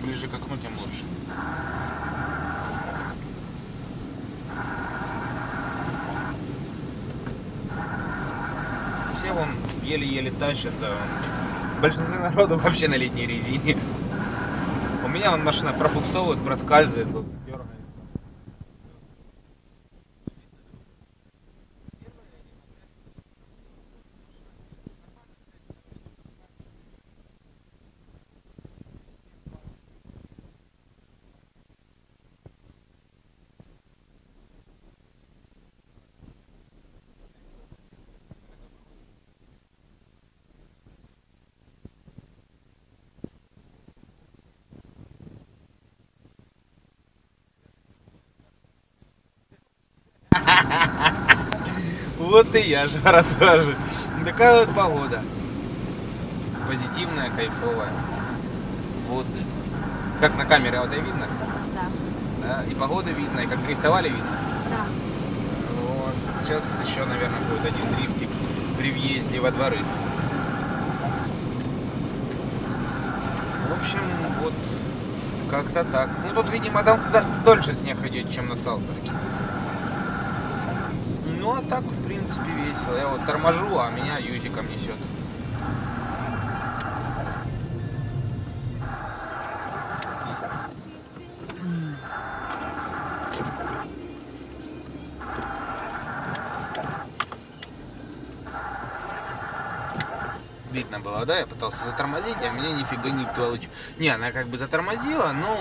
чем ближе к окну, тем лучше. Все вон еле-еле тащатся. Большинство народу вообще на летней резине. У меня вон машина пробуксовывает, проскальзывает. Вот и я, жара тоже. Такая вот погода. Позитивная, кайфовая. Вот. Как на камере, а вот это видно? Да. И погода видно, и как дрифтовали видно? Да. Вот. Сейчас еще, наверное, будет один дрифтик при въезде во дворы. В общем, вот как-то так. Ну тут, видимо, дольше снег идет, чем на Салтовке. Ну а так, в принципе, весело. Я вот торможу, а меня юзиком несет. Видно было, да? Я пытался затормозить, а меня нифига не получилось. Не, она как бы затормозила, но...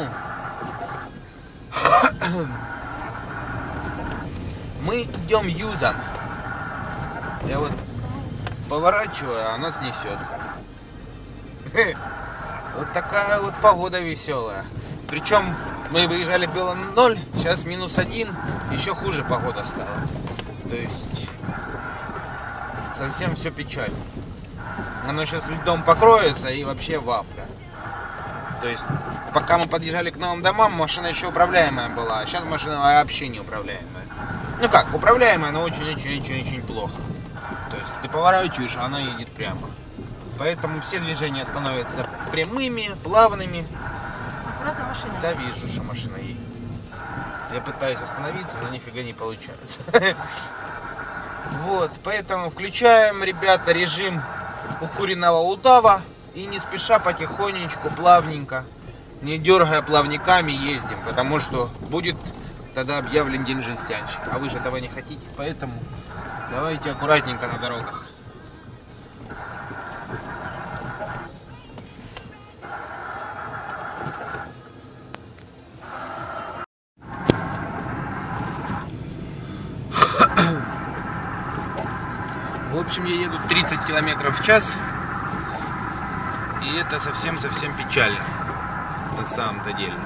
Мы идем юзом. Я вот поворачиваю, а нас несет. Вот такая вот погода веселая. Причем мы выезжали было 0, сейчас -1, еще хуже погода стала. То есть совсем все печально. Оно сейчас льдом покроется и вообще вафля. То есть пока мы подъезжали к новым домам, машина еще управляемая была, а сейчас машина вообще не управляемая. Ну как, управляемая, но очень-очень-очень плохо. То есть ты поворачиваешь, а она едет прямо. Поэтому все движения становятся прямыми, плавными. Аккуратно машина. Да, вижу, что машина едет. Я пытаюсь остановиться, но нифига не получается. Вот, поэтому включаем, ребята, режим укуренного удава. И не спеша, потихонечку, плавненько, не дергая плавниками, ездим. Потому что будет... Тогда объявлен день жестянщика. А вы же этого не хотите, поэтому давайте аккуратненько на дорогах. В общем, я еду 30 километров в час. И это совсем-совсем печально. На самом-то деле.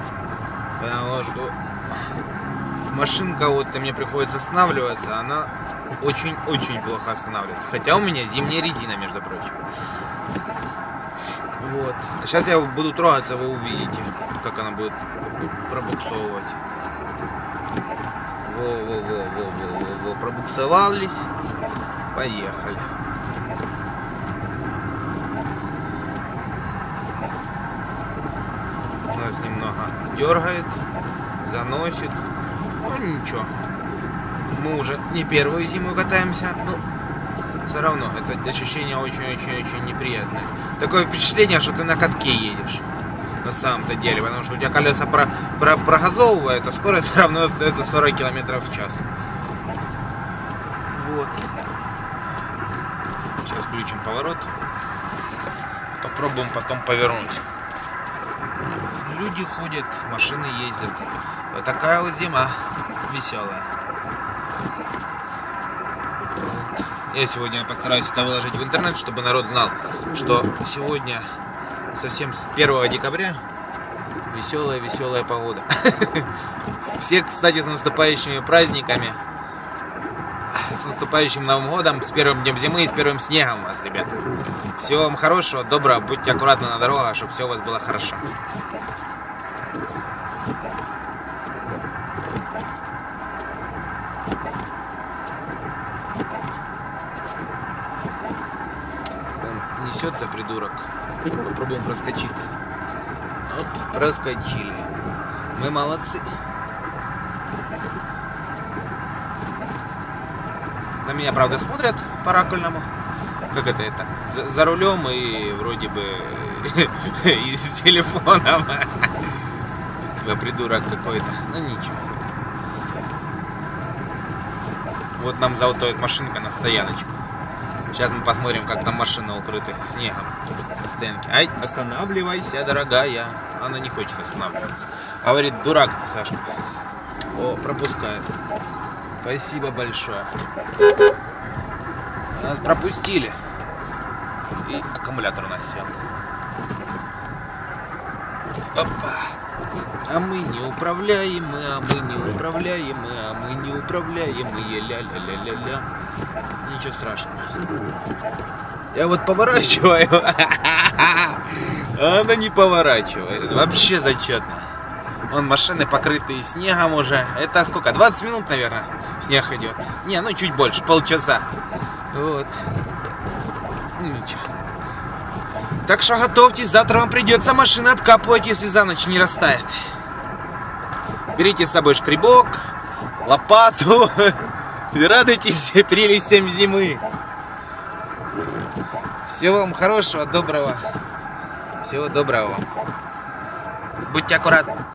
Потому что... Машинка, вот, и мне приходится останавливаться, она очень-очень плохо останавливается. Хотя у меня зимняя резина, между прочим. Вот. Сейчас я буду трогаться, вы увидите, как она будет пробуксовывать. Во-во-во-во-во-во-во. Пробуксовались. Поехали. Нас немного дергает, заносит. Ну ничего, мы уже не первую зиму катаемся, но все равно это ощущение очень-очень-очень неприятное. Такое впечатление, что ты на катке едешь, на самом-то деле, потому что у тебя колеса прогазовывают, а скорость все равно остается 40 километров в час. Вот. Сейчас включим поворот, попробуем потом повернуть. Люди ходят, машины ездят. Вот такая вот зима веселая. Вот. Я сегодня постараюсь это выложить в интернет, чтобы народ знал, что сегодня совсем с 1 декабря веселая-веселая погода. Все, кстати, с наступающими праздниками, с наступающим Новым годом, с первым днем зимы и с первым снегом вас, ребят. Всего вам хорошего, доброго, будьте аккуратны на дорогах, чтобы все у вас было хорошо. Несется придурок. Попробуем проскочиться. Оп. проскочили. Мы молодцы. На меня, правда, смотрят по-ракольному. Как это я так? За рулем и вроде бы и с телефоном. У тебя придурок какой-то. Ну ничего. Вот нам заутает машинка на стояночку. Сейчас мы посмотрим, как там машина укрыта снегом на стоянке. Ай, останавливайся, дорогая. Она не хочет останавливаться. Говорит, дурак ты, Сашка. О, пропускает. Спасибо большое. Нас пропустили. И аккумулятор у нас сел. Опа. А мы неуправляемы, а мы неуправляемы, а мы неуправляемы. Ля-ля-ля-ля-ля. Ничего страшного. Я вот поворачиваю. А она не поворачивает. Вообще зачетно. Вон машины, покрытые снегом уже. Это сколько? 20 минут, наверное, снег идет. Не, ну чуть больше, полчаса. Вот. Ничего. Так что готовьтесь, завтра вам придется машины откапывать, если за ночь не растает. Берите с собой шкребок, лопату. И радуйтесь прелестям зимы. Всего вам хорошего, доброго. Всего доброго вам. Будьте аккуратны.